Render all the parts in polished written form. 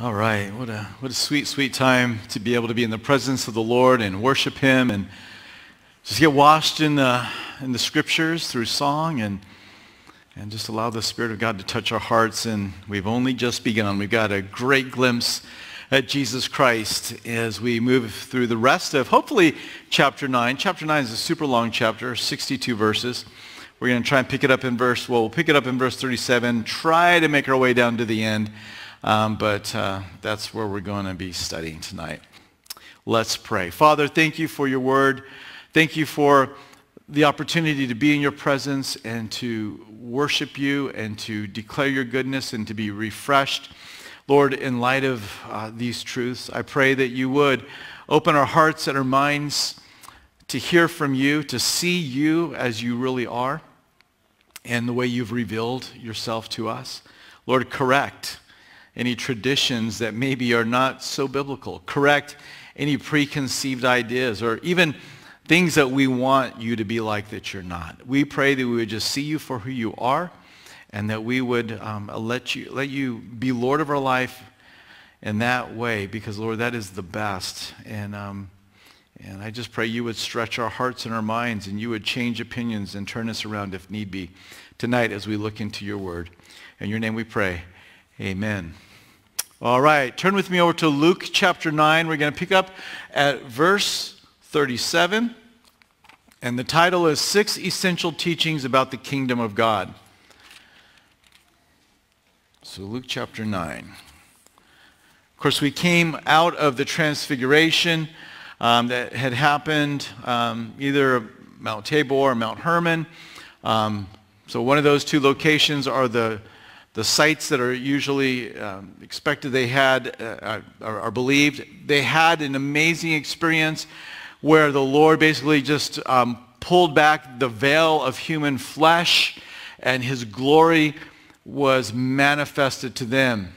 All right, what a sweet, sweet time to be able to be in the presence of the Lord and worship Him and just get washed in the Scriptures through song and just allow the Spirit of God to touch our hearts. And we've only just begun. We've got a great glimpse at Jesus Christ as we move through the rest of, hopefully, chapter 9. Chapter 9 is a super long chapter, 62 verses. We're going to try and pick it up in verse, well, we'll pick it up in verse 37, try to make our way down to the end. But that's where we're going to be studying tonight. Let's pray. Father, thank you for your word. Thank you for the opportunity to be in your presence and to worship you and to declare your goodness and to be refreshed. Lord, in light of these truths, I pray that you would open our hearts and our minds to hear from you, to see you as you really are and the way you've revealed yourself to us. Lord, correct any traditions that maybe are not so biblical. Correct any preconceived ideas or even things that we want you to be like that you're not. We pray that we would just see you for who you are and that we would let you be Lord of our life in that way, because, Lord, that is the best. And I just pray you would stretch our hearts and our minds and you would change opinions and turn us around if need be tonight as we look into your word. In your name we pray. Amen. All right, turn with me over to Luke chapter 9. We're going to pick up at verse 37, and the title is 6 Essential Teachings About the Kingdom of God. So Luke chapter 9. Of course, we came out of the transfiguration that had happened either Mount Tabor or Mount Hermon. So one of those two locations are the sites that are usually expected they had are believed. They had an amazing experience where the Lord basically just pulled back the veil of human flesh and his glory was manifested to them.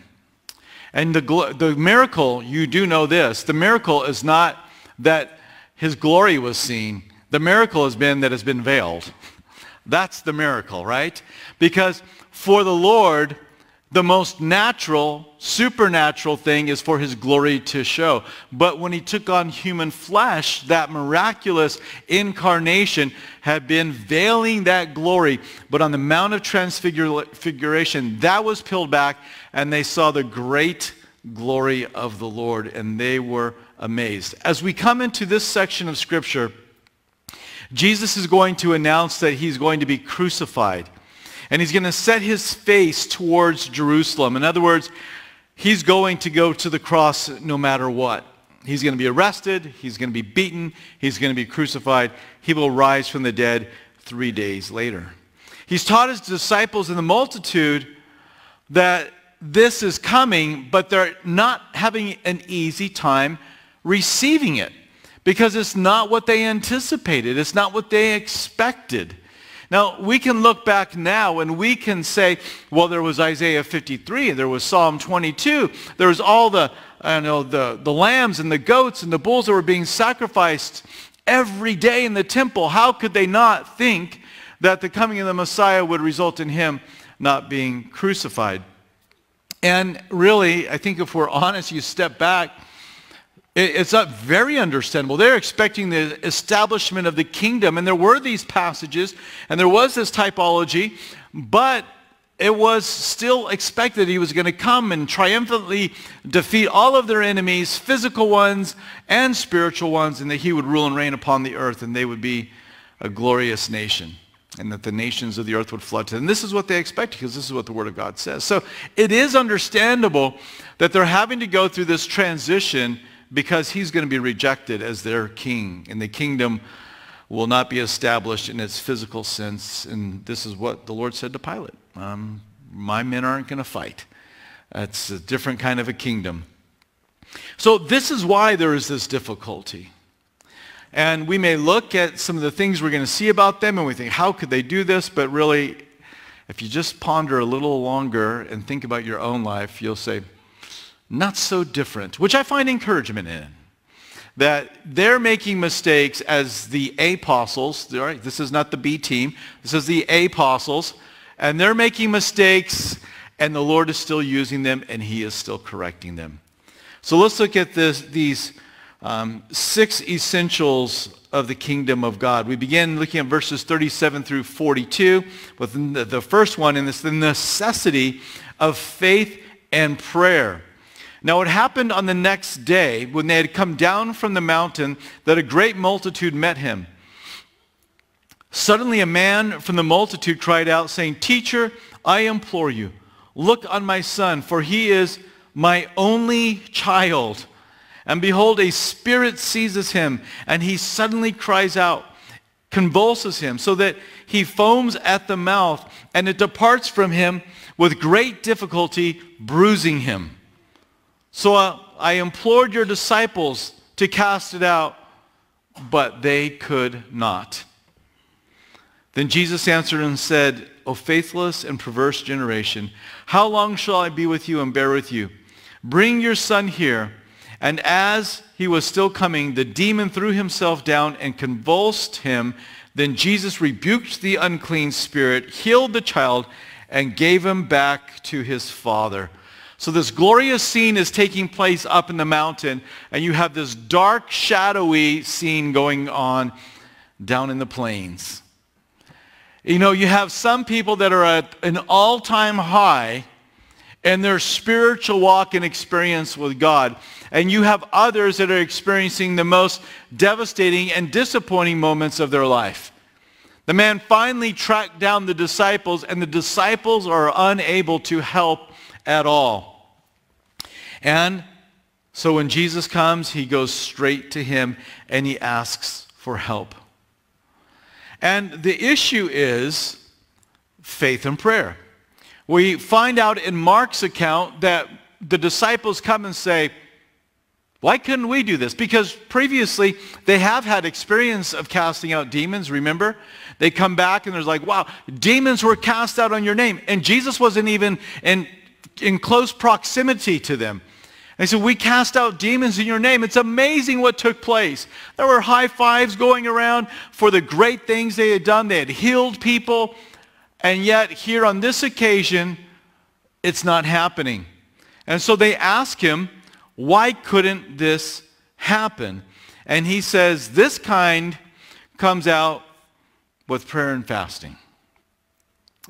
And the miracle, you do know this, the miracle is not that his glory was seen. The miracle has been that it's been veiled. That's the miracle, right? Because for the Lord, the most natural, supernatural thing is for his glory to show. But when he took on human flesh, that miraculous incarnation had been veiling that glory. But on the Mount of Transfiguration, that was peeled back, and they saw the great glory of the Lord, and they were amazed. As we come into this section of Scripture, Jesus is going to announce that he's going to be crucified. And he's going to set his face towards Jerusalem. In other words, he's going to go to the cross no matter what. He's going to be arrested. He's going to be beaten. He's going to be crucified. He will rise from the dead 3 days later. He's taught his disciples and the multitude that this is coming, but they're not having an easy time receiving it because it's not what they anticipated. It's not what they expected. Now, we can look back now and we can say, well, there was Isaiah 53, there was Psalm 22, there was all the lambs and the goats and the bulls that were being sacrificed every day in the temple. How could they not think that the coming of the Messiah would result in him not being crucified? And really, I think if we're honest, you step back, it's not very understandable. They're expecting the establishment of the kingdom, and there were these passages, and there was this typology, but it was still expected he was going to come and triumphantly defeat all of their enemies, physical ones and spiritual ones, and that he would rule and reign upon the earth, and they would be a glorious nation, and that the nations of the earth would flood to them. And this is what they expected, because this is what the Word of God says. So it is understandable that they're having to go through this transition, because he's going to be rejected as their king, and the kingdom will not be established in its physical sense. And this is what the Lord said to Pilate. My men aren't going to fight. It's a different kind of a kingdom. So this is why there is this difficulty. And we may look at some of the things we're going to see about them, and we think, how could they do this? But really, if you just ponder a little longer and think about your own life, you'll say, not so different, which I find encouragement in, that they're making mistakes as the apostles. All right, this is not the B team. This is the apostles, and they're making mistakes and the Lord is still using them, and he is still correcting them. So let's look at these six essentials of the kingdom of God. We begin looking at verses 37 through 42 with the first one, and it's the necessity of faith and prayer. Now it happened on the next day when they had come down from the mountain that a great multitude met him. Suddenly a man from the multitude cried out, saying, "Teacher, I implore you, look on my son, for he is my only child. And behold, a spirit seizes him, and he suddenly cries out, convulses him, so that he foams at the mouth, and it departs from him with great difficulty, bruising him. So I implored your disciples to cast it out, but they could not." Then Jesus answered and said, "O faithless and perverse generation, how long shall I be with you and bear with you? Bring your son here." And as he was still coming, the demon threw himself down and convulsed him. Then Jesus rebuked the unclean spirit, healed the child, and gave him back to his father. So this glorious scene is taking place up in the mountain, and you have this dark, shadowy scene going on down in the plains. You know, you have some people that are at an all-time high in their spiritual walk and experience with God, and you have others that are experiencing the most devastating and disappointing moments of their life. The man finally tracked down the disciples, and the disciples are unable to help at all. And so when Jesus comes, he goes straight to him and he asks for help. And the issue is faith and prayer. We find out in Mark's account that the disciples come and say, "Why couldn't we do this?" Because previously they have had experience of casting out demons, remember? They come back and there's like, "Wow, demons were cast out on your name." And Jesus wasn't even in close proximity to them. And so "We cast out demons in your name." It's amazing what took place. There were high fives going around for the great things they had done. They had healed people. And yet here on this occasion, it's not happening. And so they ask him, "Why couldn't this happen?" And he says, "This kind comes out with prayer and fasting."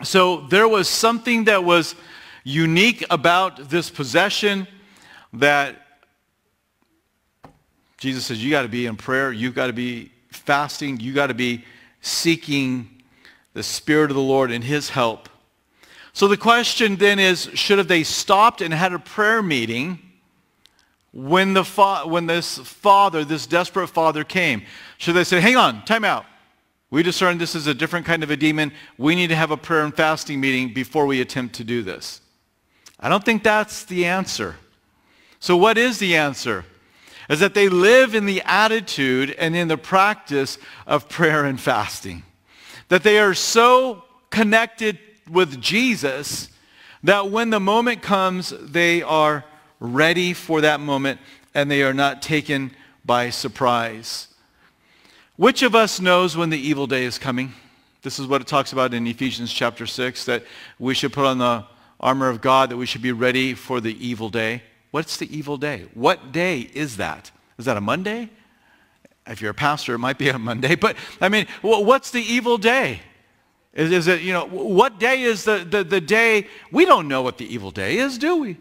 So there was something that was unique about this possession that Jesus says, "You got to be in prayer, you've got to be fasting, you got to be seeking the Spirit of the Lord and his help." So the question then is, should have they stopped and had a prayer meeting when this desperate father came? Should they say, "Hang on, time out. We discern this is a different kind of a demon. We need to have a prayer and fasting meeting before we attempt to do this"? I don't think that's the answer. So what is the answer? Is that they live in the attitude and in the practice of prayer and fasting. That they are so connected with Jesus that when the moment comes, they are ready for that moment and they are not taken by surprise. Which of us knows when the evil day is coming? This is what it talks about in Ephesians chapter 6, that we should put on the armor of God, that we should be ready for the evil day. What's the evil day? What day is that? Is that a Monday? If you're a pastor, it might be a Monday. But, I mean, what's the evil day? Is it, you know, what day is the day? We don't know what the evil day is, do we?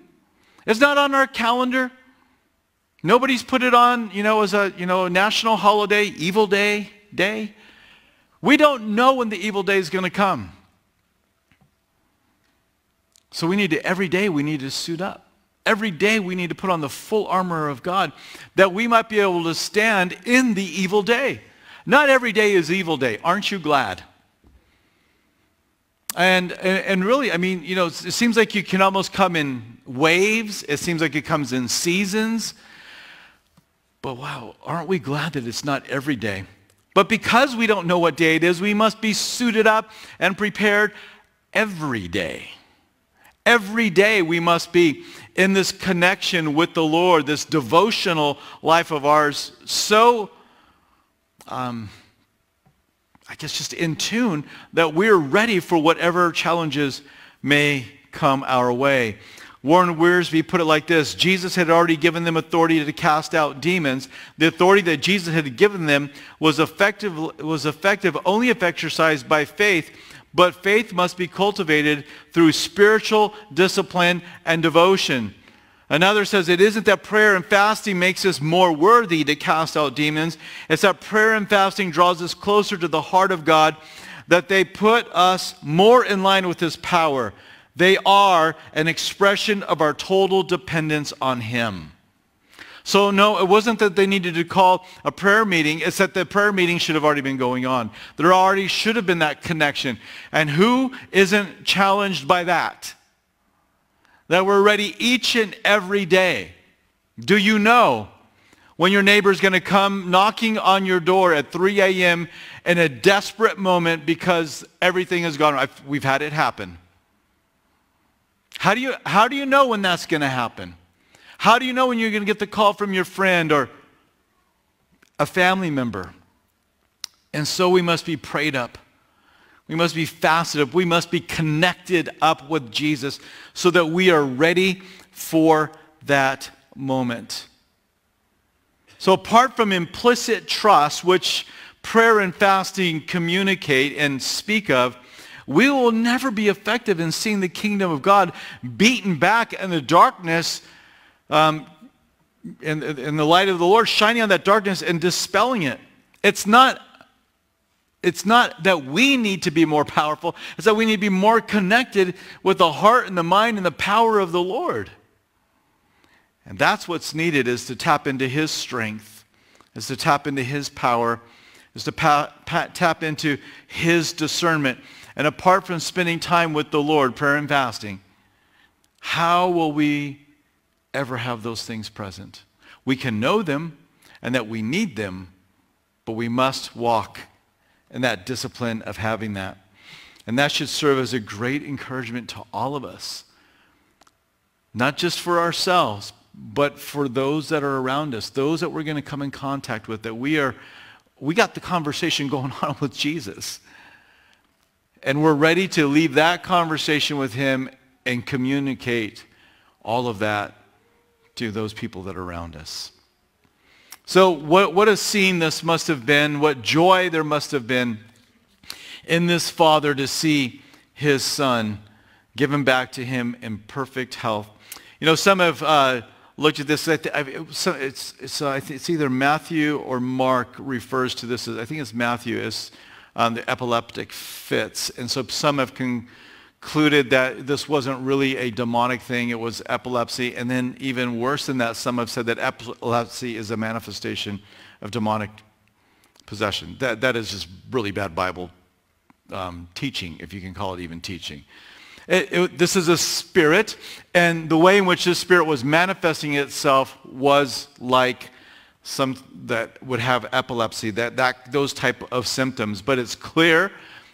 It's not on our calendar. Nobody's put it on, you know, as a, you know, national holiday, evil day, day. We don't know when the evil day is going to come. So we need to, every day we need to suit up. Every day we need to put on the full armor of God that we might be able to stand in the evil day. Not every day is evil day. Aren't you glad? And really, I mean, you know, it seems like you can almost come in waves. It seems like it comes in seasons. But wow, aren't we glad that it's not every day? But because we don't know what day it is, we must be suited up and prepared every day. Every day we must be in this connection with the Lord, this devotional life of ours, so, I guess, just in tune that we're ready for whatever challenges may come our way. Warren Wiersbe put it like this: Jesus had already given them authority to cast out demons. The authority that Jesus had given them was effective only if exercised by faith, but faith must be cultivated through spiritual discipline and devotion. Another says it isn't that prayer and fasting makes us more worthy to cast out demons. It's that prayer and fasting draws us closer to the heart of God, that they put us more in line with His power. They are an expression of our total dependence on Him. So no, it wasn't that they needed to call a prayer meeting. It's that the prayer meeting should have already been going on. There already should have been that connection. And who isn't challenged by that? That we're ready each and every day. Do you know when your neighbor's going to come knocking on your door at 3 a.m. in a desperate moment because everything has gone wrong? We've had it happen. How do you know when that's going to happen? How do you know when you're going to get the call from your friend or a family member? And so we must be prayed up. We must be fasted up. We must be connected up with Jesus so that we are ready for that moment. So apart from implicit trust, which prayer and fasting communicate and speak of, we will never be effective in seeing the kingdom of God beaten back and the darkness, and the light of the Lord shining on that darkness and dispelling it. It's not that we need to be more powerful. It's that we need to be more connected with the heart and the mind and the power of the Lord. And that's what's needed, is to tap into His strength, is to tap into His power, is to tap into His discernment. And apart from spending time with the Lord, prayer and fasting, how will we ever have those things present? We can know them and that we need them, but we must walk in that discipline of having that. And that should serve as a great encouragement to all of us, not just for ourselves, but for those that are around us, those that we're going to come in contact with, that we got the conversation going on with Jesus. And we're ready to leave that conversation with Him and communicate all of that to those people that are around us. So what a scene this must have been, what joy there must have been in this father to see his son given back to him in perfect health. You know, some have looked at this. It's either Matthew or Mark refers to this as, I think it's Matthew, as the epileptic fits. And so some have concluded that this wasn't really a demonic thing, it was epilepsy. And then even worse than that, some have said that epilepsy is a manifestation of demonic possession. That is just really bad Bible teaching, if you can call it even teaching. This is a spirit, and the way in which this spirit was manifesting itself was like some that would have epilepsy, those type of symptoms. But it's clear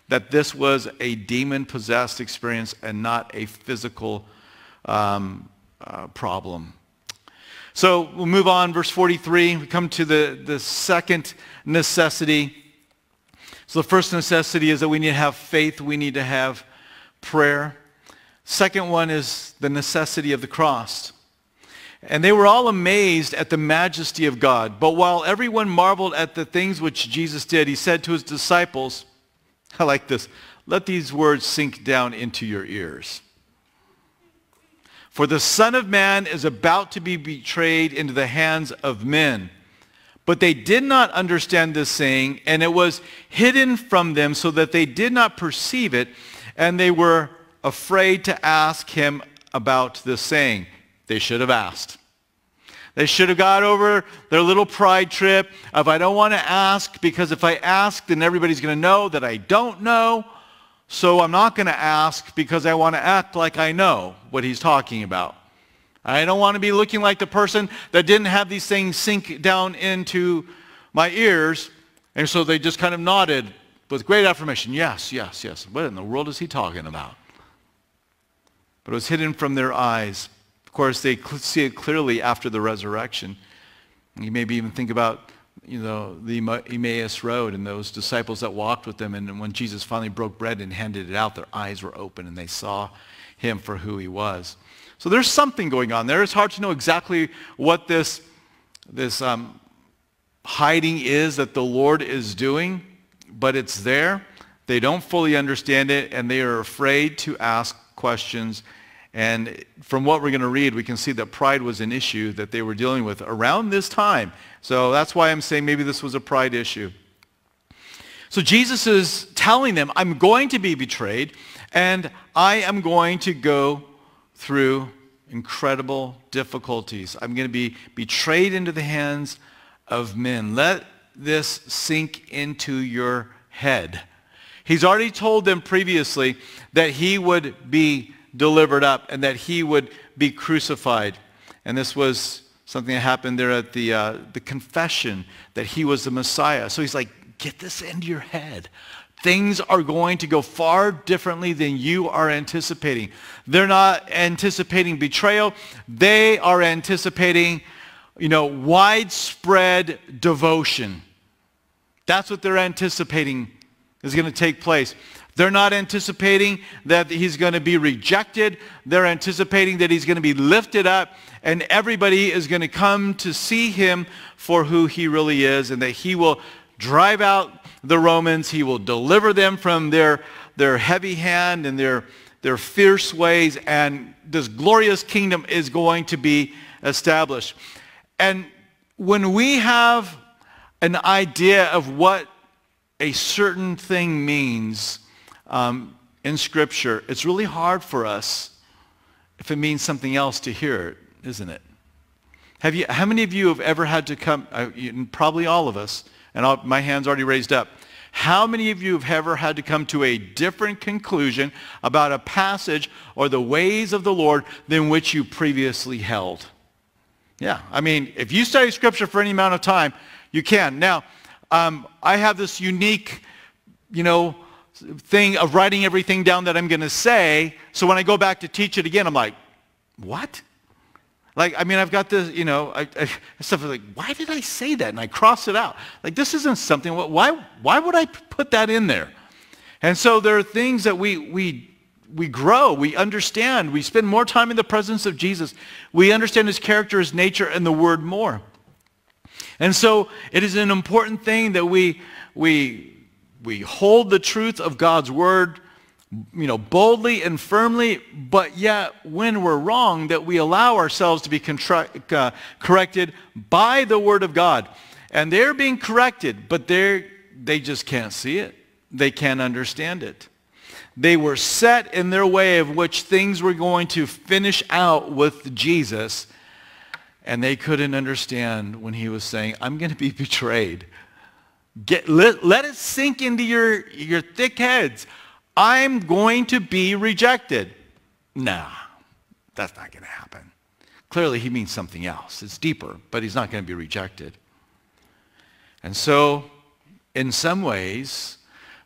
that this was a demon-possessed experience and not a physical problem. So we'll move on, verse 43. We come to the second necessity. So the first necessity is that we need to have faith. We need to have prayer. Second one is the necessity of the cross. And they were all amazed at the majesty of God. But while everyone marveled at the things which Jesus did, He said to His disciples, I like this, let these words sink down into your ears. For the Son of Man is about to be betrayed into the hands of men. But they did not understand this saying, and it was hidden from them so that they did not perceive it, and they were afraid to ask Him about this saying. They should have asked. They should have got over their little pride trip of, I don't want to ask because if I ask, then everybody's going to know that I don't know. So I'm not going to ask because I want to act like I know what He's talking about. I don't want to be looking like the person that didn't have these things sink down into my ears. And so they just kind of nodded with great affirmation. Yes, yes, yes. What in the world is He talking about? But it was hidden from their eyes. Of course, they see it clearly after the resurrection. You maybe even think about, you know, the Emmaus Road and those disciples that walked with them, and when Jesus finally broke bread and handed it out, their eyes were open and they saw him for who he was. So there's something going on there. It's hard to know exactly what this hiding is that the Lord is doing, but it's there. They don't fully understand it, and they are afraid to ask questions. And from what we're going to read, we can see that pride was an issue that they were dealing with around this time. So that's why I'm saying maybe this was a pride issue. So Jesus is telling them, I'm going to be betrayed, and I am going to go through incredible difficulties. I'm going to be betrayed into the hands of men. Let this sink into your head. He's already told them previously that he would be delivered up and that he would be crucified. And this was something that happened there at the confession that he was the Messiah. So he's like, get this into your head. Things are going to go far differently than you are anticipating. They're not anticipating betrayal. They are anticipating, widespread devotion. That's what they're anticipating is going to take place. They're not anticipating that he's going to be rejected. They're anticipating that he's going to be lifted up and everybody is going to come to see him for who he really is, and that he will drive out the Romans. He will deliver them from their heavy hand and their fierce ways, and this glorious kingdom is going to be established. And when we have an idea of what a certain thing means in Scripture, it's really hard for us if it means something else to hear it, isn't it? How many of you have ever had to come, probably all of us, and my hand's already raised up. How many of you have ever had to come to a different conclusion about a passage or the ways of the Lord than which you previously held? Yeah, if you study Scripture for any amount of time, you can. Now, I have this unique, thing of writing everything down that I'm going to say. So when I go back to teach it again, I'm like, what? I've got this, stuff like, why did I say that? And I cross it out. This isn't something, why would I put that in there? And so there are things that we grow, we understand, we spend more time in the presence of Jesus. We understand his character, his nature, and the word more. And so it is an important thing that we hold the truth of God's word, boldly and firmly, but yet when we're wrong, that we allow ourselves to be corrected by the word of God. And they're being corrected, but they just can't see it. They can't understand it. They were set in their way of which things were going to finish out with Jesus, and they couldn't understand when he was saying, I'm going to be betrayed. Let it sink into your thick heads. I'm going to be rejected. Nah, that's not going to happen. Clearly, he means something else. It's deeper, but he's not going to be rejected. And so, in some ways,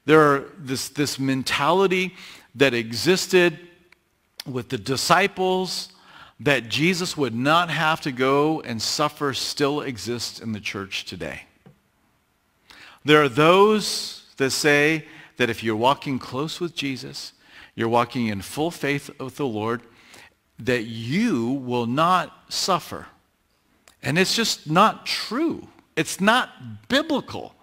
there are this mentality that existed with the disciples that Jesus would not have to go and suffer still exists in the church today. There are those that say that if you're walking close with Jesus, you're walking in full faith with the Lord, that you will not suffer. And it's just not true. It's not biblical.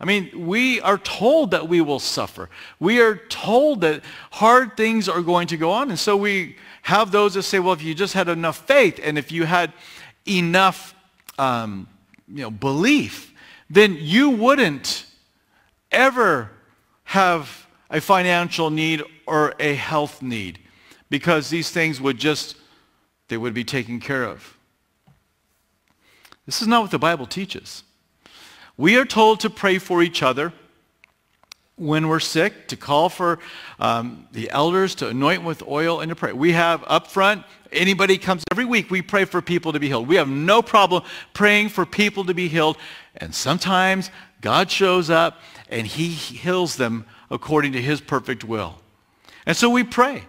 We are told that we will suffer. We are told that hard things are going to go on. And so we have those that say, well, if you just had enough faith and if you had enough belief, then you wouldn't ever have a financial need or a health need, because these things they would be taken care of. This is not what the Bible teaches. We are told to pray for each other when we're sick, to call for the elders, to anoint with oil, and to pray. We have up front, anybody comes every week, we pray for people to be healed. We have no problem praying for people to be healed. And sometimes God shows up and he heals them according to his perfect will. And so we pray.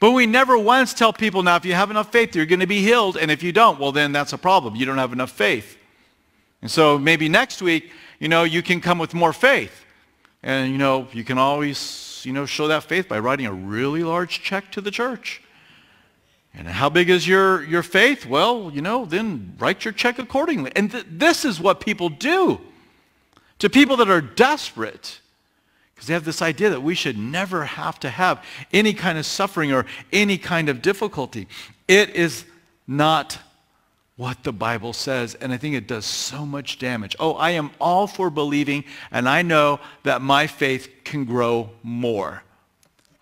But we never once tell people, now if you have enough faith, you're going to be healed. And if you don't, well then that's a problem. You don't have enough faith. And so maybe next week, you can come with more faith. And, you can always else. You know, show that faith by writing a really large check to the church. And how big is your faith? Well, you know, then write your check accordingly. And this is what people do to people that are desperate, because they have this idea that we should never have to have any kind of suffering or any kind of difficulty. It is not what the Bible says, and I think it does so much damage. Oh, I am all for believing, and I know that my faith can grow more.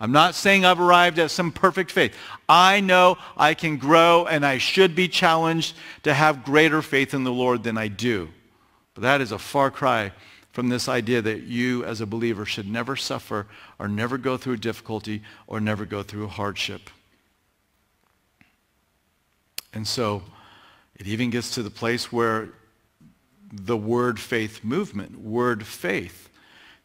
I'm not saying I've arrived at some perfect faith. I know I can grow, and I should be challenged to have greater faith in the Lord than I do. But that is a far cry from this idea that you as a believer should never suffer or never go through difficulty or never go through hardship. And so it even gets to the place where the word faith movement, word faith.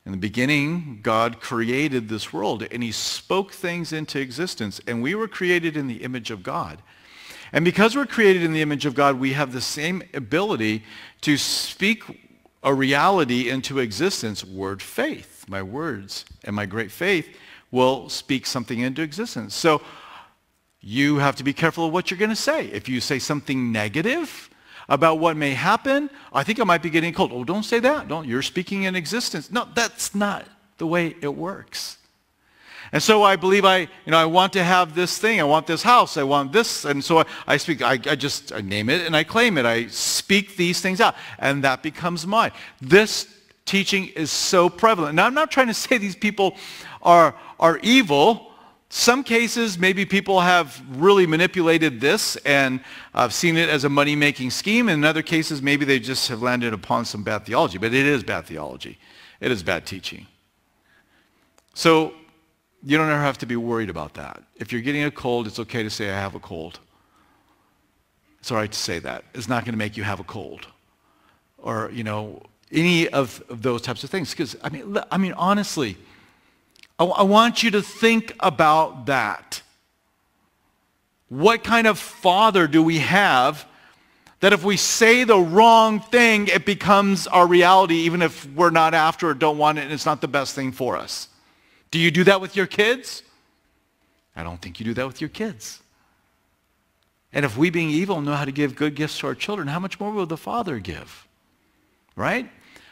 In the beginning, God created this world, and he spoke things into existence, and we were created in the image of God. And because we're created in the image of God, we have the same ability to speak a reality into existence, word faith. My words and my great faith will speak something into existence. So you have to be careful of what you're going to say. If you say something negative about what may happen, I think I might be getting cold. Oh, don't say that. Don't. You're speaking in existence. No, that's not the way it works. And so I believe I want to have this thing. I want this house. I want this. And so I name it and I claim it. I speak these things out, and that becomes mine. This teaching is so prevalent. Now, I'm not trying to say these people are evil. Some cases, maybe people have really manipulated this and seen it as a money-making scheme. In other cases, maybe they just have landed upon some bad theology. But it is bad theology. It is bad teaching. So you don't ever have to be worried about that. If you're getting a cold, it's okay to say, I have a cold. It's all right to say that. It's not going to make you have a cold. Or, you know, any of those types of things. Because, I mean, honestly, I want you to think about that. What kind of father do we have that if we say the wrong thing, it becomes our reality, even if we're not after or don't want it, and it's not the best thing for us? Do you do that with your kids? I don't think you do that with your kids. And if we, being evil, know how to give good gifts to our children, how much more will the Father give? Right?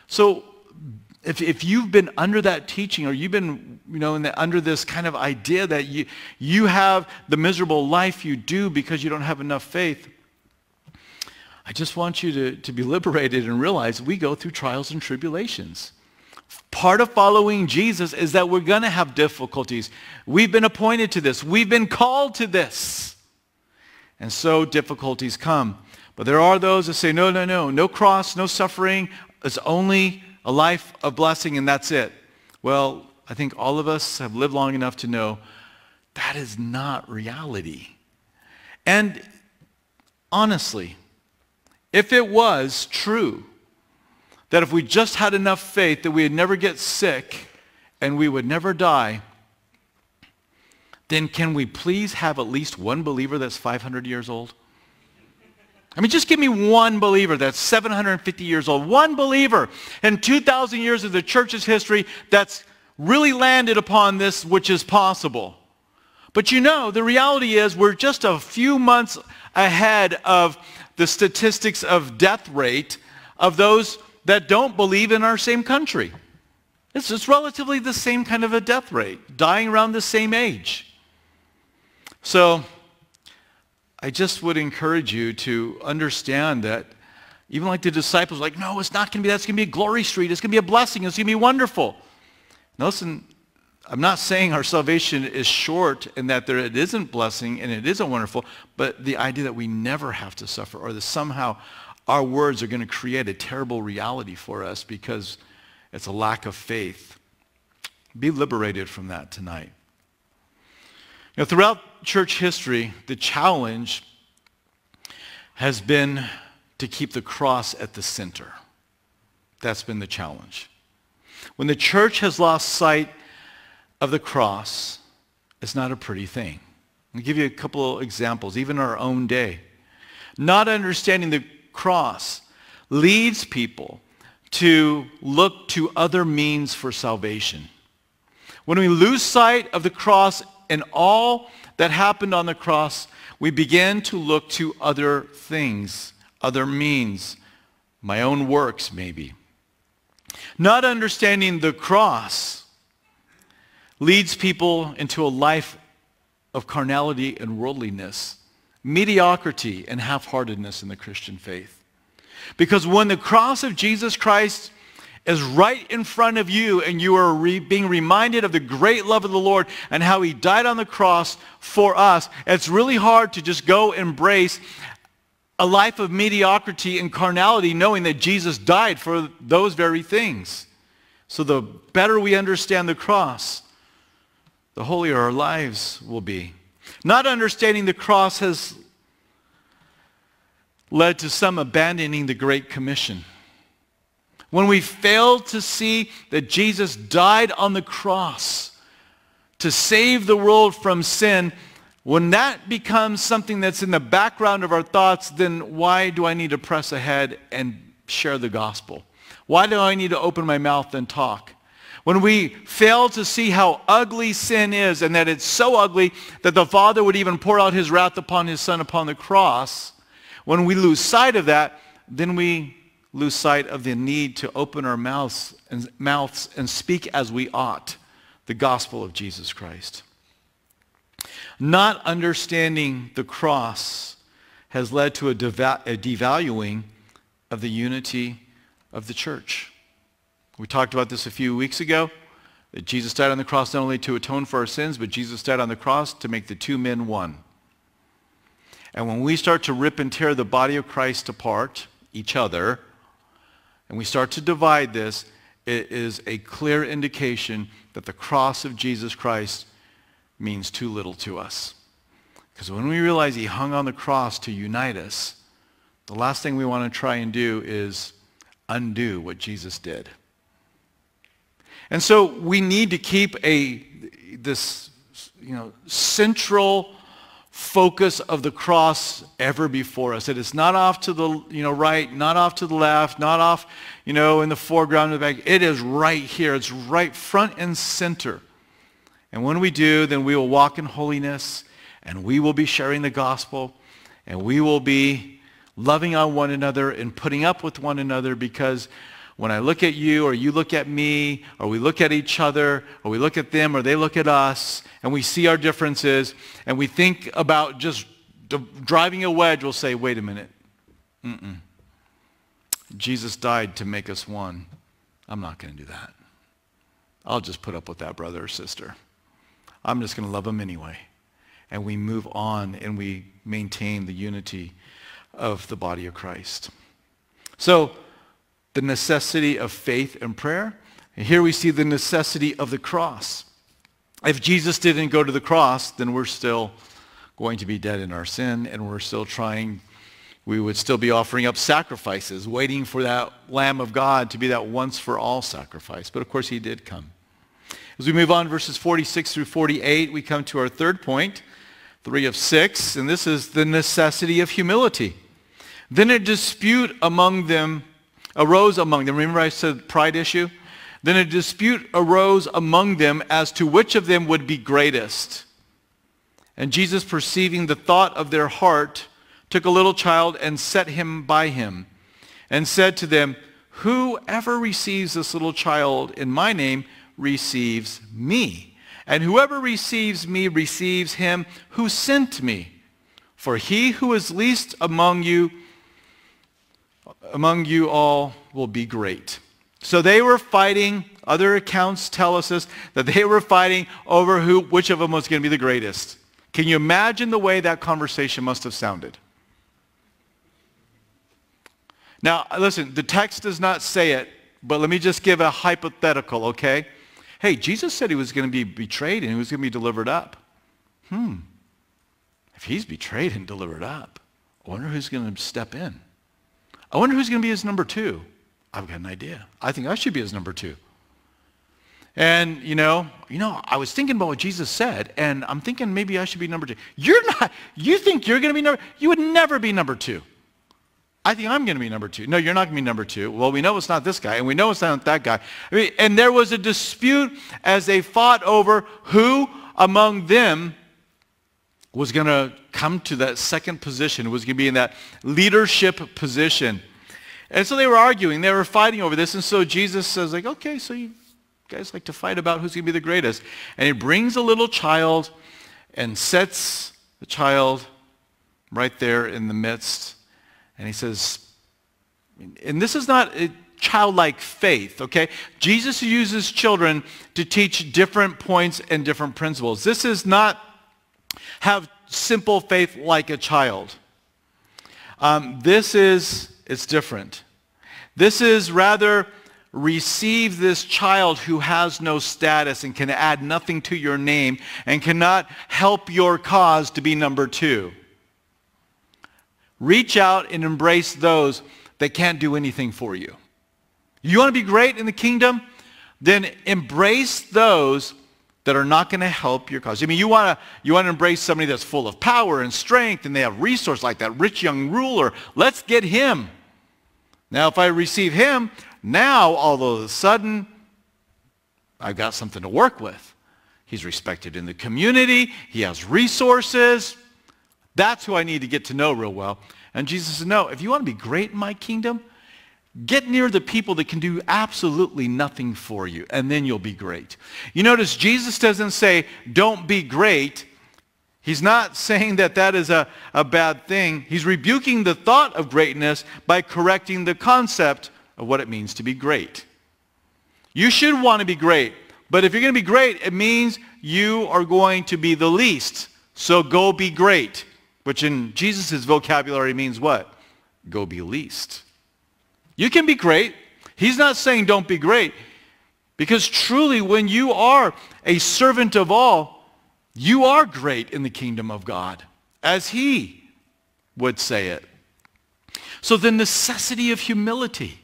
So if you've been under that teaching, or you've been under this kind of idea that you have the miserable life you do because you don't have enough faith, I just want you to be liberated and realize we go through trials and tribulations. Part of following Jesus is that we're going to have difficulties. We've been appointed to this. We've been called to this. And so difficulties come. But there are those that say, no, no, no, no cross, no suffering. It's only a life of blessing, and that's it. Well, I think all of us have lived long enough to know that is not reality. And honestly, if it was true, that if we just had enough faith that we would never get sick and we would never die, then can we please have at least one believer that's 500 years old? I mean, just give me one believer that's 750 years old, one believer in 2,000 years of the church's history that's really landed upon this, which is possible. But you know, the reality is we're just a few months ahead of the statistics of death rate of those that don't believe in our same country. It's just relatively the same kind of a death rate, dying around the same age. So I just would encourage you to understand that even like the disciples, like, no, it's not going to be that. It's going to be a glory street. It's going to be a blessing. It's going to be wonderful. Now listen, I'm not saying our salvation is short and that it isn't blessing and it isn't wonderful, but the idea that we never have to suffer or that somehow our words are going to create a terrible reality for us because it's a lack of faith. Be liberated from that tonight. You know, throughout church history, the challenge has been to keep the cross at the center. That's been the challenge. When the church has lost sight of the cross, it's not a pretty thing. I'll give you a couple examples, even our own day. Not understanding the cross leads people to look to other means for salvation. When we lose sight of the cross and all that happened on the cross, we begin to look to other things, other means, my own works maybe. Not understanding the cross leads people into a life of carnality and worldliness, mediocrity and half-heartedness in the Christian faith. Because when the cross of Jesus Christ is right in front of you and you are being reminded of the great love of the Lord and how he died on the cross for us, it's really hard to just go embrace a life of mediocrity and carnality knowing that Jesus died for those very things. So the better we understand the cross, the holier our lives will be. Not understanding the cross has led to some abandoning the Great Commission. When we fail to see that Jesus died on the cross to save the world from sin, when that becomes something that's in the background of our thoughts, then why do I need to press ahead and share the gospel? Why do I need to open my mouth and talk? When we fail to see how ugly sin is and that it's so ugly that the Father would even pour out his wrath upon his Son upon the cross, when we lose sight of that, then we lose sight of the need to open our mouths and speak as we ought, the gospel of Jesus Christ. Not understanding the cross has led to a devaluing of the unity of the church. We talked about this a few weeks ago, that Jesus died on the cross not only to atone for our sins, but Jesus died on the cross to make the two men one. And when we start to rip and tear the body of Christ apart, each other, and we start to divide this, it is a clear indication that the cross of Jesus Christ means too little to us. Because when we realize he hung on the cross to unite us, the last thing we want to try and do is undo what Jesus did. And so we need to keep this central focus of the cross ever before us. That it's not off to the right, not off to the left, not off in the foreground or the back. It is right here. It's right front and center. And when we do, then we will walk in holiness, and we will be sharing the gospel, and we will be loving on one another and putting up with one another, because when I look at you, or you look at me, or we look at each other, or we look at them, or they look at us, and we see our differences, and we think about just driving a wedge, we'll say, wait a minute. Jesus died to make us one. I'm not going to do that. I'll just put up with that brother or sister. I'm just going to love them anyway. And we move on, and we maintain the unity of the body of Christ. So, the necessity of faith and prayer. And here we see the necessity of the cross. If Jesus didn't go to the cross, then we're still going to be dead in our sin, and we would still be offering up sacrifices, waiting for that Lamb of God to be that once for all sacrifice. But of course, he did come. As we move on, verses 46 through 48, we come to our third point, 3 of 6, and this is the necessity of humility. Then a dispute among them arose among them. Remember I said pride issue? Then a dispute arose among them as to which of them would be greatest. And Jesus, perceiving the thought of their heart, took a little child and set him by him, and said to them, whoever receives this little child in my name receives me. And whoever receives me receives him who sent me. For he who is least among you all will be great. So they were fighting. Other accounts tell us this, that they were fighting over which of them was going to be the greatest. Can you imagine the way that conversation must have sounded? Now, listen, the text does not say it, but let me just give a hypothetical, okay? Hey, Jesus said he was going to be betrayed and he was going to be delivered up. If he's betrayed and delivered up, I wonder who's going to step in. I wonder who's going to be his number 2. I've got an idea. I think I should be his number 2. And, I was thinking about what Jesus said, and I'm thinking maybe I should be number 2. You think you're going to be number? You would never be number 2. I think I'm going to be number two. No, you're not going to be number two. Well, we know it's not this guy, and we know it's not that guy. I mean, and there was a dispute as they fought over who among them was going to come to that second position, was going to be in that leadership position. And so they were arguing. They were fighting over this. And so Jesus says, like, okay, so you guys like to fight about who's going to be the greatest. And he brings a little child and sets the child right there in the midst. And he says, and this is not a childlike faith, okay? Jesus uses children to teach different points and different principles. This is not have simple faith like a child. It's different. This is rather receive this child who has no status and can add nothing to your name and cannot help your cause to be number two. Reach out and embrace those that can't do anything for you. You want to be great in the kingdom? Then embrace those that are not going to help your cause. I mean, you want to embrace somebody that's full of power and strength and they have resource like that rich young ruler. Let's get him. Now, if I receive him, now all of a sudden, I've got something to work with. He's respected in the community. He has resources. That's who I need to get to know real well. And Jesus said, no, if you want to be great in my kingdom, get near the people that can do absolutely nothing for you, and then you'll be great. You notice Jesus doesn't say, don't be great. He's not saying that that is a bad thing. He's rebuking the thought of greatness by correcting the concept of what it means to be great. You should want to be great, but if you're going to be great, it means you are going to be the least. So go be great. Which in Jesus' vocabulary means what? Go be least. You can be great. He's not saying don't be great. Because truly when you are a servant of all, you are great in the kingdom of God, as he would say it. So the necessity of humility,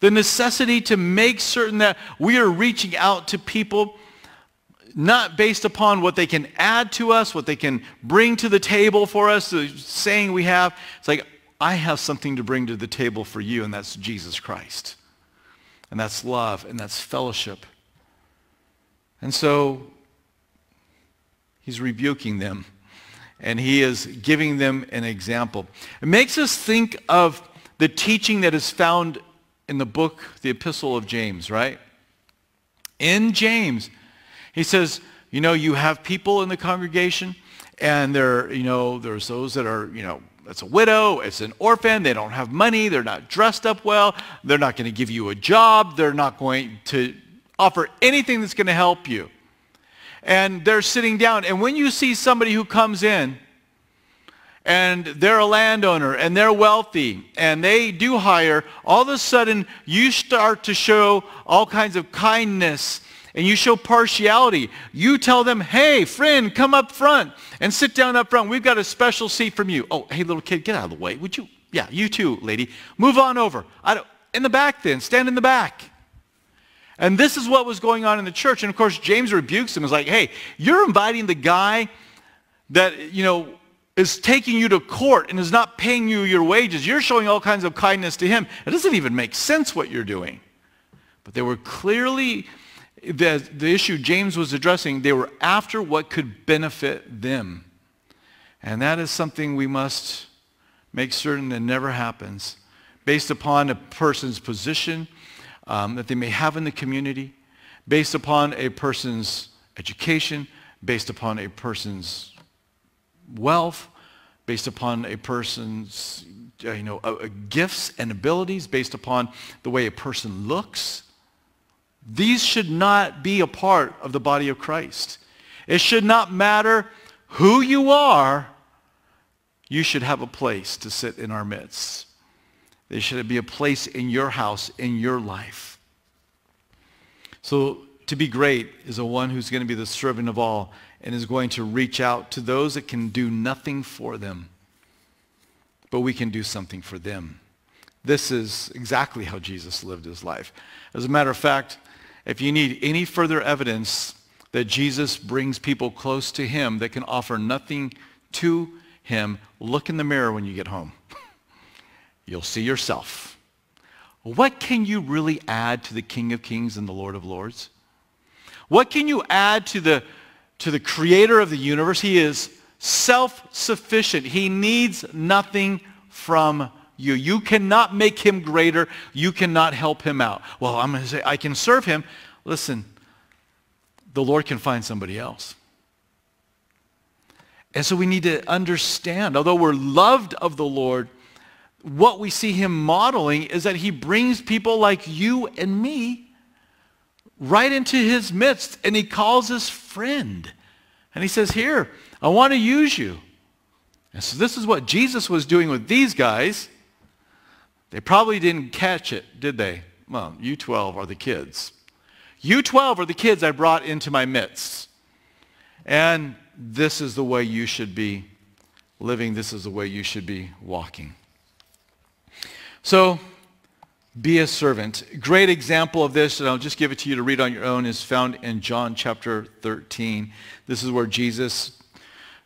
the necessity to make certain that we are reaching out to people not based upon what they can add to us, what they can bring to the table for us, the saying we have. It's like, I have something to bring to the table for you, and that's Jesus Christ. And that's love, and that's fellowship. And so he's rebuking them, and he is giving them an example. It makes us think of the teaching that is found in the book, the epistle of James, right? In James, he says, you know, you have people in the congregation, and there's those that are, it's a widow, it's an orphan, they don't have money, they're not dressed up well, they're not going to give you a job, they're not going to offer anything that's going to help you. And they're sitting down, and when you see somebody who comes in, and they're a landowner, and they're wealthy, and they do hire, all of a sudden you start to show all kinds of kindness, and you show partiality. You tell them, hey, friend, come up front and sit down up front. We've got a special seat from you. Oh, hey, little kid, get out of the way. Would you? Yeah, you too, lady. Move on over. In the back then. Stand in the back. And this is what was going on in the church. And, of course, James rebukes him. He's like, hey, you're inviting the guy that, is taking you to court and is not paying you your wages. You're showing all kinds of kindness to him. It doesn't even make sense what you're doing. But they were clearly... The issue James was addressing, they were after what could benefit them. And that is something we must make certain that never happens, based upon a person's position that they may have in the community, based upon a person's education, based upon a person's wealth, based upon a person's gifts and abilities, based upon the way a person looks. These should not be a part of the body of Christ. It should not matter who you are. You should have a place to sit in our midst. There should be a place in your house, in your life. So to be great is a one who's going to be the servant of all and is going to reach out to those that can do nothing for them. But we can do something for them. This is exactly how Jesus lived his life. As a matter of fact, if you need any further evidence that Jesus brings people close to him that can offer nothing to him, look in the mirror when you get home. you'll see yourself. What can you really add to the King of Kings and the Lord of Lords? What can you add to the creator of the universe? He is self-sufficient. He needs nothing from you. You cannot make him greater. You cannot help him out. Well, I'm going to say, I can serve him. Listen, the Lord can find somebody else. And so we need to understand, although we're loved of the Lord, what we see him modeling is that he brings people like you and me right into his midst, and he calls us friend. And he says, here, I want to use you. And so this is what Jesus was doing with these guys. They probably didn't catch it, did they? Well, you 12 are the kids. You 12 are the kids I brought into my midst. And this is the way you should be living. This is the way you should be walking. So be a servant. Great example of this, and I'll just give it to you to read on your own, is found in John chapter 13. This is where Jesus,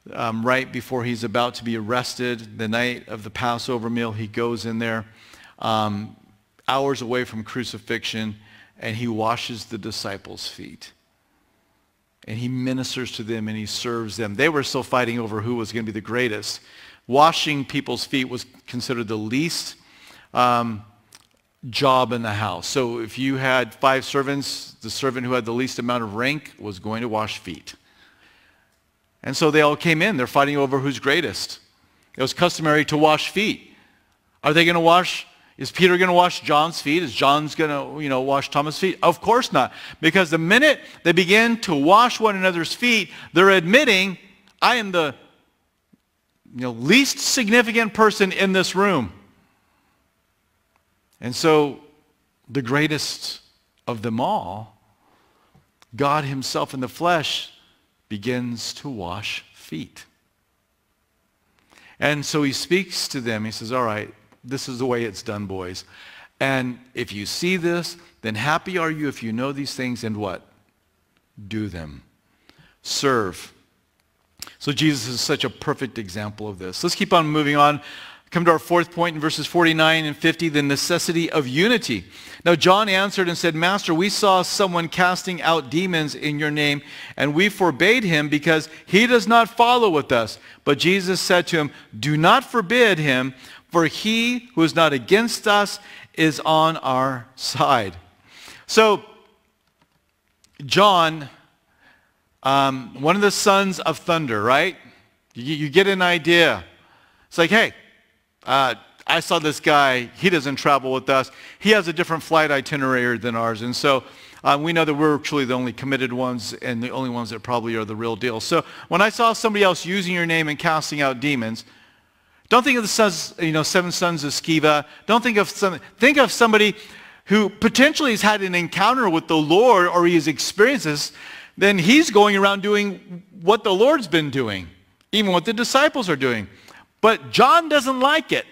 right before he's about to be arrested, the night of the Passover meal, he goes in there, hours away from crucifixion, and he washes the disciples' feet. And he ministers to them, and he serves them. They were still fighting over who was going to be the greatest. Washing people's feet was considered the least job in the house. So if you had 5 servants, the servant who had the least amount of rank was going to wash feet. And so they all came in. They're fighting over who's greatest. It was customary to wash feet. Are they going to wash? Is Peter going to wash John's feet? Is John's going to, wash Thomas' feet? Of course not. Because the minute they begin to wash one another's feet, they're admitting, I am the least significant person in this room. And so the greatest of them all, God himself in the flesh, begins to wash feet. And so he speaks to them. He says, all right, this is the way it's done, boys. And if you see this, then happy are you if you know these things and what? Do them. Serve. So Jesus is such a perfect example of this. Let's keep on moving on. Come to our fourth point in verses 49 and 50, the necessity of unity. Now John answered and said, Master, we saw someone casting out demons in your name, and we forbade him because he does not follow with us. But Jesus said to him, do not forbid him, for he who is not against us is on our side. So John, one of the sons of thunder, right? You get an idea. It's like, hey, I saw this guy. He doesn't travel with us. He has a different flight itinerary than ours. And so we know that we're truly the only committed ones and the only ones that probably are the real deal. So when I saw somebody else using your name and casting out demons, don't think of the sons, 7 sons of Sceva. Don't think of some. Think of somebody who potentially has had an encounter with the Lord, or he has experienced this. Then he's going around doing what the Lord's been doing, even what the disciples are doing. But John doesn't like it,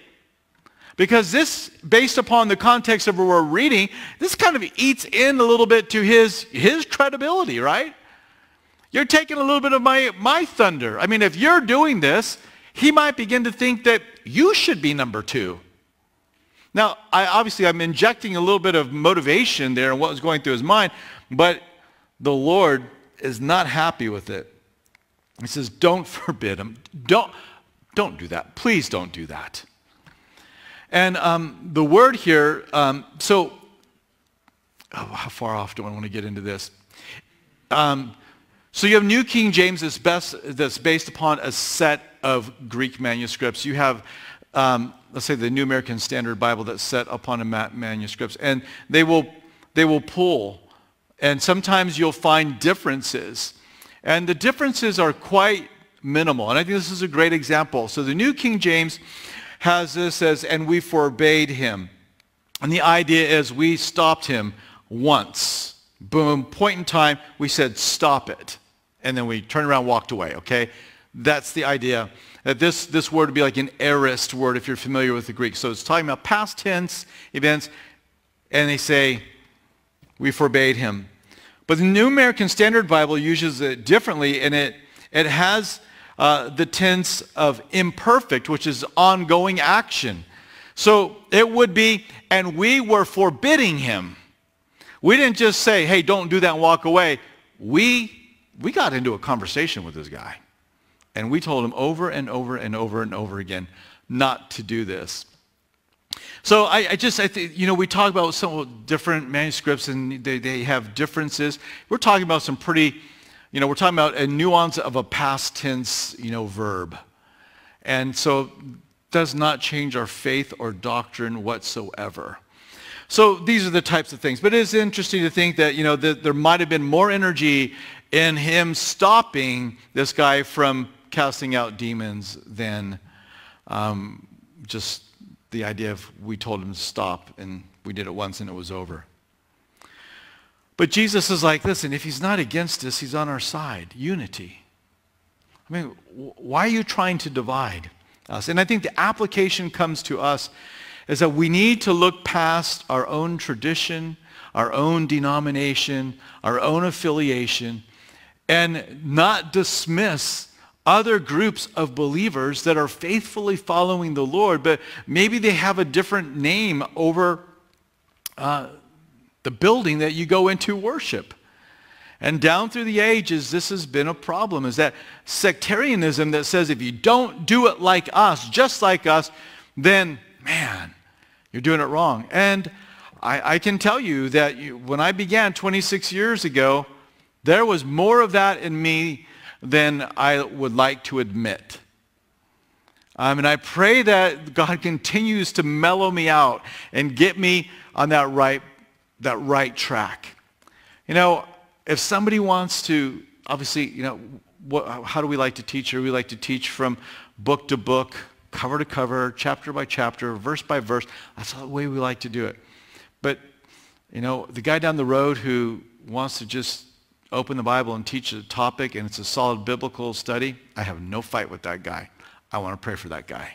because this, based upon the context of what we're reading, this kind of eats in a little bit to his credibility, right? You're taking a little bit of my thunder. I mean, if you're doing this, he might begin to think that you should be number 2. Now, I'm injecting a little bit of motivation there and what was going through his mind, but the Lord is not happy with it. He says, don't forbid him. Don't do that. Please don't do that. And the word here, how far off do I want to get into this? So you have New King James that's based upon a set of Greek manuscripts. You have, let's say, the New American Standard Bible that's set upon a manuscripts. And they will pull. And sometimes you'll find differences. And the differences are quite minimal. And I think this is a great example. So the New King James has this as, and we forbade him. And the idea is we stopped him once. Boom, point in time, we said stop it. And then we turned around and walked away, okay? That's the idea. That this word would be like an aorist word if you're familiar with the Greek. So it's talking about past tense events, and they say, we forbade him. But the New American Standard Bible uses it differently, and it has the tense of imperfect, which is ongoing action. So it would be, and we were forbidding him. We didn't just say, hey, don't do that and walk away. We got into a conversation with this guy. And we told him over and over and over and over again not to do this. So I think we talk about some different manuscripts and they have differences. We're talking about some pretty, we're talking about a nuance of a past tense, verb. And so does not change our faith or doctrine whatsoever. So these are the types of things. But it is interesting to think that, that there might have been more energy in him stopping this guy from casting out demons than just the idea of we told him to stop and we did it once and it was over. But Jesus is like, listen, if he's not against us, he's on our side. Unity. I mean, why are you trying to divide us? And I think the application comes to us is that we need to look past our own tradition, our own denomination, our own affiliation, and not dismiss other groups of believers that are faithfully following the Lord, but maybe they have a different name over the building that you go into worship. And down through the ages, this has been a problem, is that sectarianism that says if you don't do it like us, just like us, then, man, you're doing it wrong. And I can tell you that when I began 26 years ago, there was more of that in me than I would like to admit. And I pray that God continues to mellow me out and get me on that right track. If somebody wants to, obviously, how do we like to teach here? We like to teach from book to book, cover to cover, chapter by chapter, verse by verse. That's the way we like to do it. But, the guy down the road who wants to just open the Bible and teach a topic and it's a solid biblical study, I have no fight with that guy. I want to pray for that guy.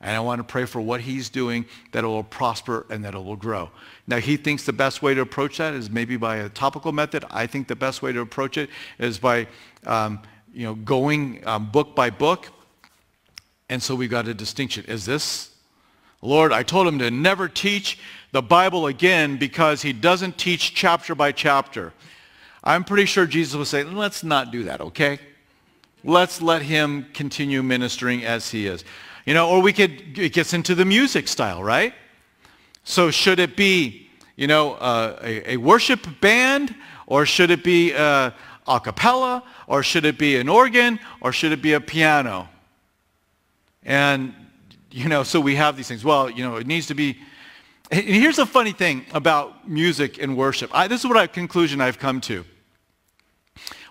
And I want to pray for what he's doing, that it will prosper and that it will grow. Now, he thinks the best way to approach that is maybe by a topical method. I think the best way to approach it is by, going book by book. And so we've got a distinction. Is this, Lord, I told him to never teach the Bible again because he doesn't teach chapter by chapter. I'm pretty sure Jesus would say, let's not do that, okay? Let's let him continue ministering as he is. Or it gets into the music style, right? So should it be, a worship band, or should it be a cappella, or should it be an organ, or should it be a piano? And, so we have these things. Well, it needs to be, and here's the funny thing about music and worship. This is what a conclusion I've come to.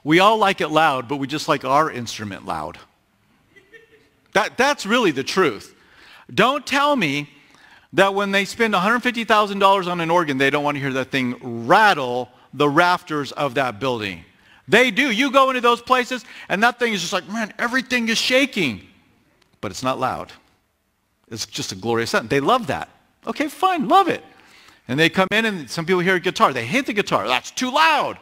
We all like it loud, but we just like our instrument loud. That's really the truth. Don't tell me that when they spend $150,000 on an organ, they don't want to hear that thing rattle the rafters of that building. They do. You go into those places, and that thing is just like, man, everything is shaking. But it's not loud. It's just a glorious sound. They love that. Okay, fine, love it. And they come in, and some people hear a guitar. They hate the guitar. That's too loud.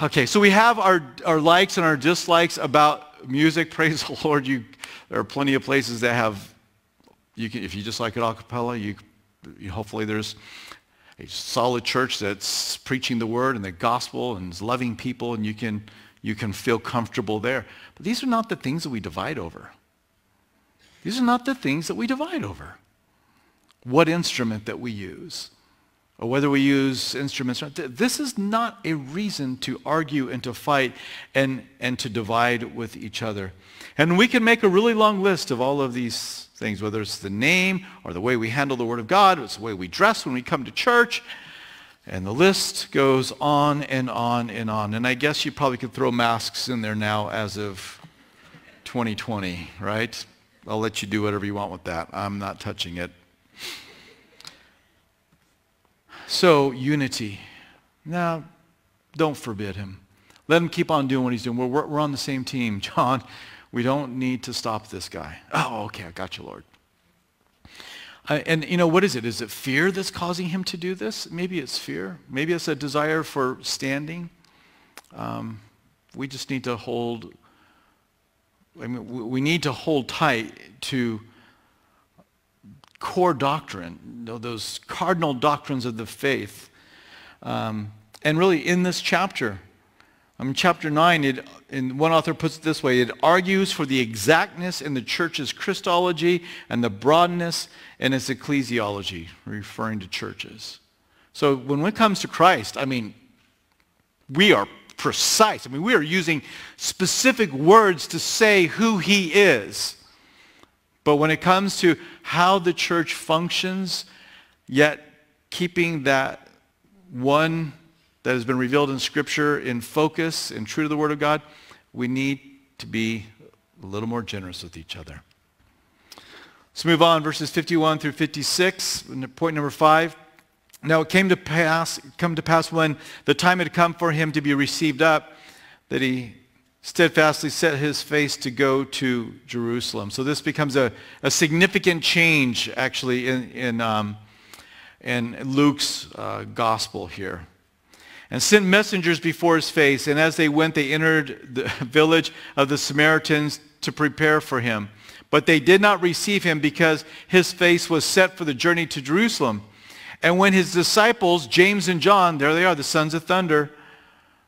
Okay, so we have our likes and our dislikes about music. Praise the Lord. There are plenty of places that have, if you just like it a cappella, hopefully there's a solid church that's preaching the word and the gospel and is loving people, and you can feel comfortable there. But these are not the things that we divide over. These are not the things that we divide over. What instrument that we use, or whether we use instruments. This is not a reason to argue and to fight and to divide with each other. And we can make a really long list of all of these things, whether it's the name or the way we handle the Word of God, or it's the way we dress when we come to church. And the list goes on and on and on. And I guess you probably could throw masks in there now as of 2020, right? I'll let you do whatever you want with that. I'm not touching it. So, unity. Now, don't forbid him. Let him keep on doing what he's doing. We're on the same team, John. We don't need to stop this guy. Oh, okay, I got you, Lord. What is it? Is it fear that's causing him to do this? Maybe it's fear. Maybe it's a desire for standing. We just need to hold, we need to hold tight to core doctrine, those cardinal doctrines of the faith. And really in this chapter, chapter 9, and one author puts it this way, it argues for the exactness in the church's Christology and the broadness in its ecclesiology, referring to churches. So when it comes to Christ, we are precise. We are using specific words to say who he is. But when it comes to how the church functions, yet keeping that one that has been revealed in Scripture in focus and true to the Word of God, we need to be a little more generous with each other. Let's move on, verses 51 through 56, point number 5. Now it came to pass, when the time had come for him to be received up, that he steadfastly set his face to go to Jerusalem. So this becomes a significant change, actually, in Luke's gospel here. And sent messengers before his face, and as they went, they entered the village of the Samaritans to prepare for him. But they did not receive him, because his face was set for the journey to Jerusalem. And when his disciples, James and John, there they are, the sons of thunder,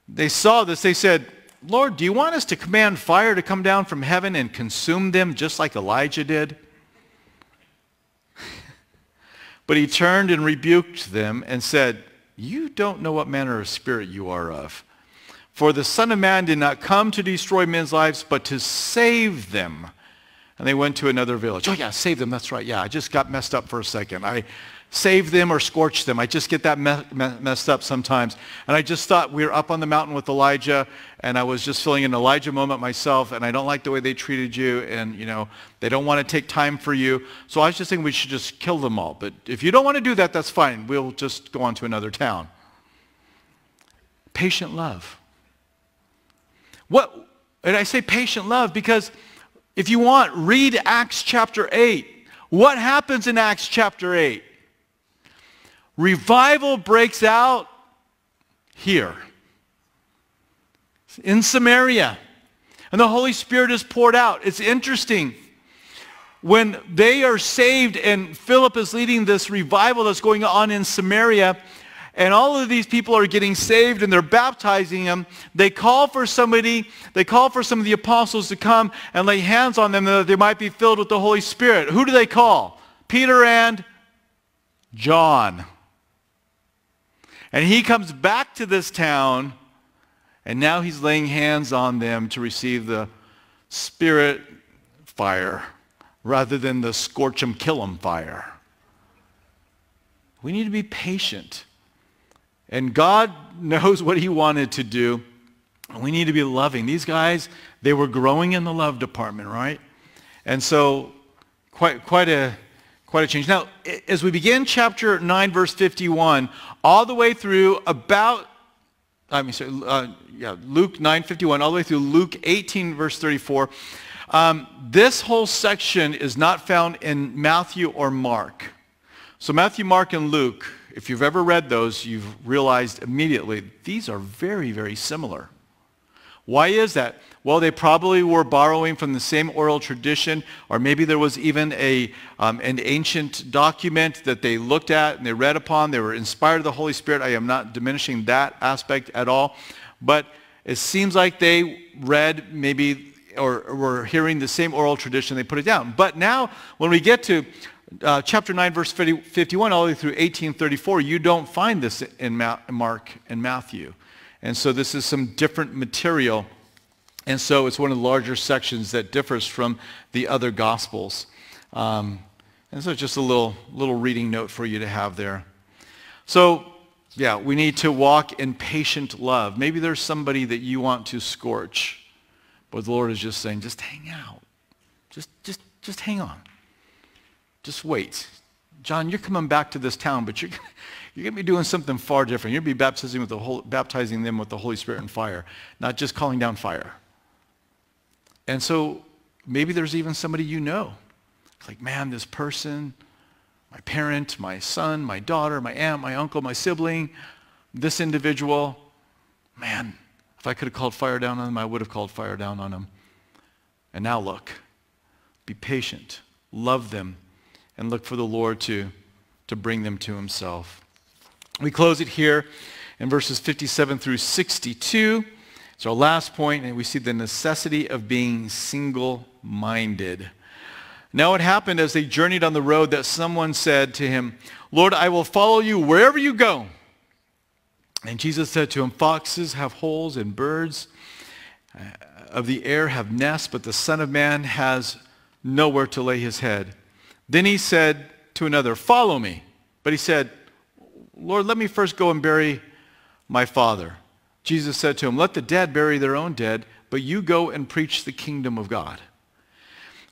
they saw this, they said, Lord, do you want us to command fire to come down from heaven and consume them just like Elijah did? But he turned and rebuked them and said, you don't know what manner of spirit you are of. For the Son of Man did not come to destroy men's lives, but to save them. And they went to another village. Oh yeah, save them, that's right. Yeah, I just got messed up for a second. I saved them or scorched them. I just get that messed up sometimes. And I just thought we were up on the mountain with Elijah, and I was just feeling an Elijah moment myself, and I don't like the way they treated you, and they don't want to take time for you. So I was just thinking we should just kill them all. But if you don't want to do that, that's fine. We'll just go on to another town. Patient love. What? And I say patient love because if you want, read Acts chapter 8. What happens in Acts chapter 8? Revival breaks out here in Samaria, and the Holy Spirit is poured out. It's interesting. When they are saved and Philip is leading this revival that's going on in Samaria, and all of these people are getting saved and they're baptizing them, they call for somebody, they call for some of the apostles to come and lay hands on them that they might be filled with the Holy Spirit. Who do they call? Peter and John. And he comes back to this town, and now he's laying hands on them to receive the spirit fire rather than the scorch them, kill them fire. We need to be patient. And God knows what he wanted to do. We need to be loving. These guys, they were growing in the love department, right? And so quite a change. Now, as we begin chapter 9, verse 51, all the way through Luke 9:51, all the way through Luke 18, verse 34, this whole section is not found in Matthew or Mark. So Matthew, Mark, and Luke, if you've ever read those, you've realized immediately these are very, very similar. Why is that? Well, they probably were borrowing from the same oral tradition, or maybe there was even an ancient document that they looked at and they read upon. They were inspired of the Holy Spirit. I am not diminishing that aspect at all. But it seems like they read maybe or were hearing the same oral tradition. They put it down. But now when we get to chapter 9, verse 51, all the way through 18:34, you don't find this in Mark and Matthew. And so this is some different material. And so it's one of the larger sections that differs from the other Gospels. And so just a little reading note for you to have there. So, yeah, we need to walk in patient love. Maybe there's somebody that you want to scorch, but the Lord is just saying, just hang out. Just hang on. Just wait. John, you're coming back to this town, but you're going to be doing something far different. You're going to be baptizing them with the Holy Spirit and fire, not just calling down fire. And so maybe there's even somebody you know. It's like, man, this person, my parent, my son, my daughter, my aunt, my uncle, my sibling, this individual, man, if I could have called fire down on them, I would have called fire down on them. And now look, be patient, love them, and look for the Lord to bring them to himself. We close it here in verses 57 through 62. It's our last point, and we see the necessity of being single-minded. Now it happened as they journeyed on the road that someone said to him, "Lord, I will follow you wherever you go." And Jesus said to him, "Foxes have holes and birds of the air have nests, but the Son of Man has nowhere to lay his head." Then he said to another, "Follow me." But he said, "Lord, let me first go and bury my father." Jesus said to him, "Let the dead bury their own dead, but you go and preach the kingdom of God."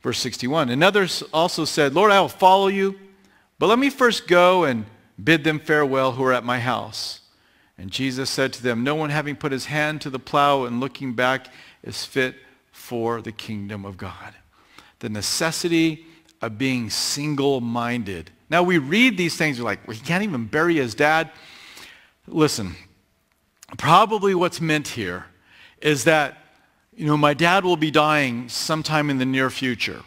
Verse 61, and others also said, "Lord, I will follow you, but let me first go and bid them farewell who are at my house." And Jesus said to them, "No one having put his hand to the plow and looking back is fit for the kingdom of God." The necessity of being single-minded. Now we read these things, we're like, well, he can't even bury his dad. Listen, probably what's meant here is that, you know, my dad will be dying sometime in the near future.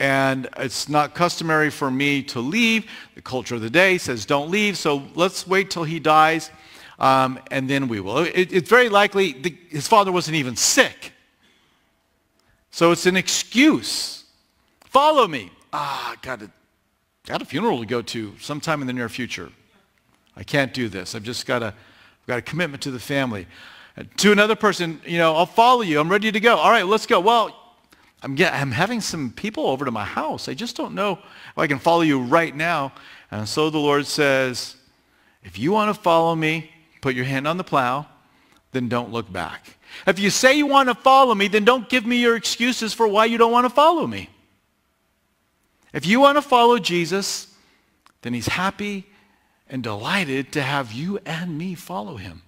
And it's not customary for me to leave. The culture of the day says don't leave, so let's wait till he dies, and then we will. It's very likely his father wasn't even sick. So it's an excuse. Follow me. Got a funeral to go to sometime in the near future. I can't do this. I've got a commitment to the family. To another person, you know, I'll follow you. I'm ready to go. All right, let's go. Well, I'm having some people over to my house. I just don't know if I can follow you right now. And so the Lord says, if you want to follow me, put your hand on the plow, then don't look back. If you say you want to follow me, then don't give me your excuses for why you don't want to follow me. If you want to follow Jesus, then he's happy and delighted to have you and me follow him.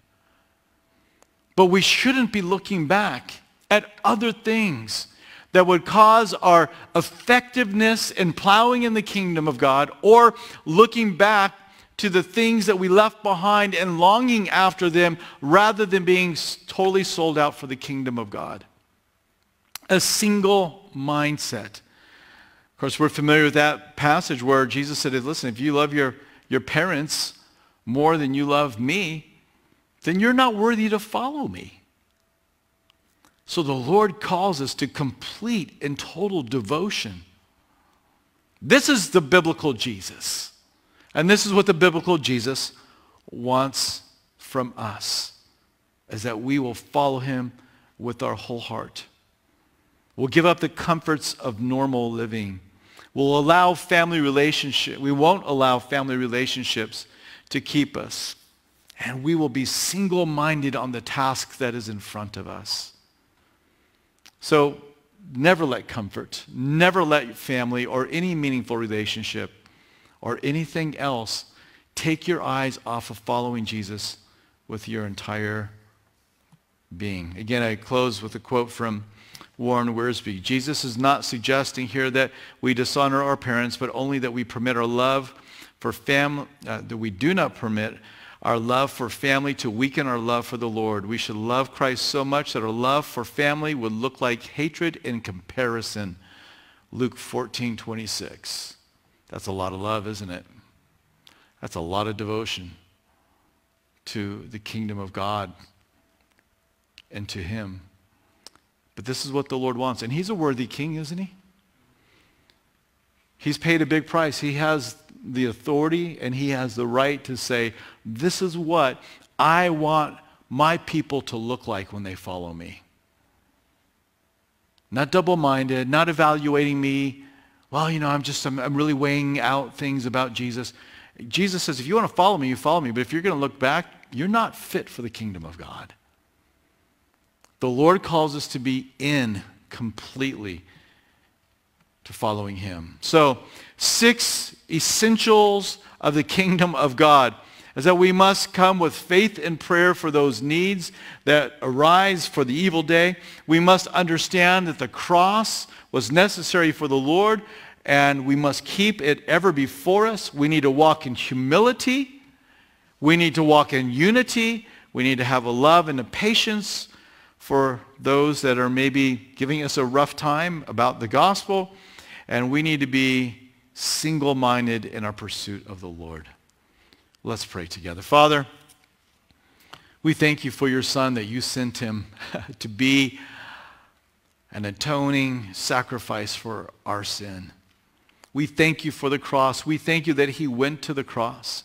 But we shouldn't be looking back at other things that would cause our effectiveness in plowing in the kingdom of God, or looking back to the things that we left behind and longing after them rather than being totally sold out for the kingdom of God. A single mindset. Of course, we're familiar with that passage where Jesus said, listen, if you love your parents more than you love me, then you're not worthy to follow me. So the Lord calls us to complete and total devotion. This is the biblical Jesus. And this is what the biblical Jesus wants from us, is that we will follow him with our whole heart. We'll give up the comforts of normal living. We won't allow family relationships to keep us. And we will be single-minded on the task that is in front of us. So never let comfort, never let family or any meaningful relationship or anything else take your eyes off of following Jesus with your entire being. Again, I close with a quote from Warren Wiersbe. Jesus is not suggesting here that we dishonor our parents, but only that we permit our love for family, that we do not permit our love for family to weaken our love for the Lord. We should love Christ so much that our love for family would look like hatred in comparison. Luke 14:26. That's a lot of love, isn't it? That's a lot of devotion to the kingdom of God and to him. But this is what the Lord wants. And he's a worthy king, isn't he? He's paid a big price. He has the authority and he has the right to say, this is what I want my people to look like when they follow me. Not double-minded, not evaluating me. Well, you know, I'm really weighing out things about Jesus. Jesus says, if you want to follow me, you follow me. But if you're going to look back, you're not fit for the kingdom of God. The Lord calls us to be in completely to following him. So 6 essentials of the kingdom of God is that we must come with faith and prayer for those needs that arise for the evil day. We must understand that the cross was necessary for the Lord, and we must keep it ever before us. We need to walk in humility. We need to walk in unity. We need to have a love and a patience for those that are maybe giving us a rough time about the gospel, and we need to be single-minded in our pursuit of the Lord. Let's pray together. Father, we thank you for your Son, that you sent him to be an atoning sacrifice for our sin. We thank you for the cross. We thank you that he went to the cross,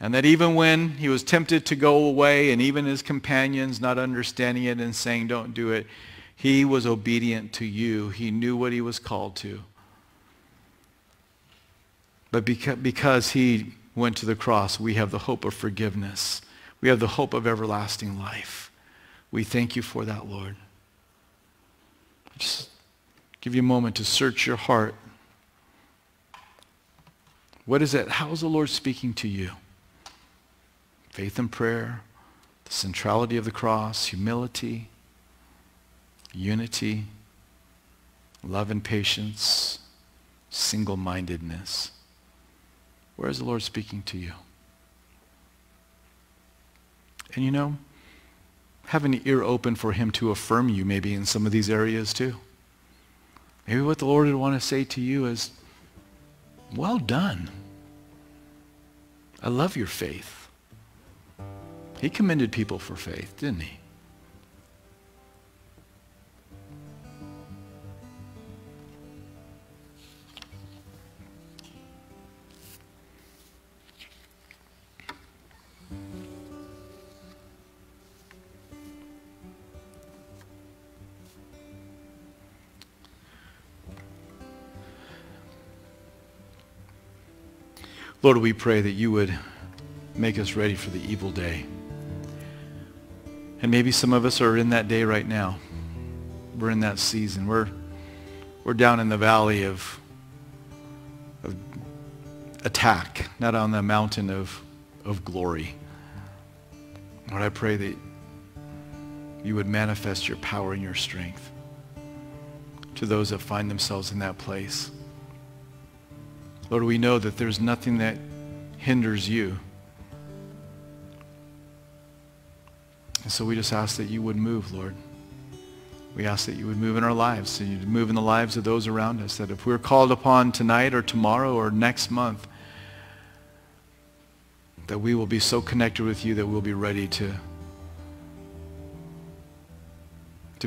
and that even when he was tempted to go away, and even his companions not understanding it and saying, don't do it, he was obedient to you. He knew what he was called to. But because he went to the cross, we have the hope of forgiveness. We have the hope of everlasting life. We thank you for that, Lord. Just give you a moment to search your heart. What is it? How is the Lord speaking to you? Faith and prayer, the centrality of the cross, humility, unity, love and patience, single-mindedness. Where is the Lord speaking to you? And you know, have an ear open for him to affirm you maybe in some of these areas too. Maybe what the Lord would want to say to you is, well done. I love your faith. He commended people for faith, didn't he? Lord, we pray that you would make us ready for the evil day. And maybe some of us are in that day right now. We're in that season. We're down in the valley of attack, not on the mountain of glory. Lord, I pray that you would manifest your power and your strength to those that find themselves in that place. Lord, we know that there's nothing that hinders you. And so we just ask that you would move, Lord. We ask that you would move in our lives, and you'd move in the lives of those around us, that if we're called upon tonight or tomorrow or next month, that we will be so connected with you that we'll be ready to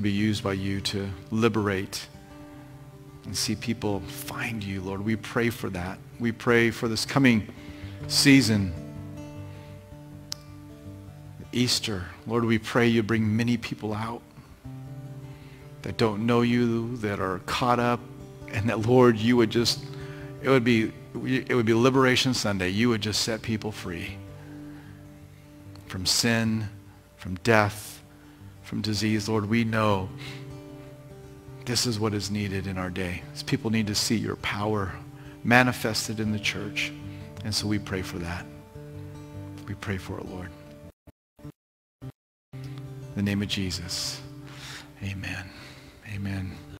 be used by you to liberate and see people find you, Lord. We pray for that. We pray for this coming season, Easter. Lord, we pray you bring many people out that don't know you, that are caught up, and that, Lord, you would just, it would be Liberation Sunday. You would just set people free from sin, from death, from disease. Lord, we know this is what is needed in our day. People need to see your power manifested in the church. And so we pray for that. We pray for it, Lord. In the name of Jesus, amen. Amen.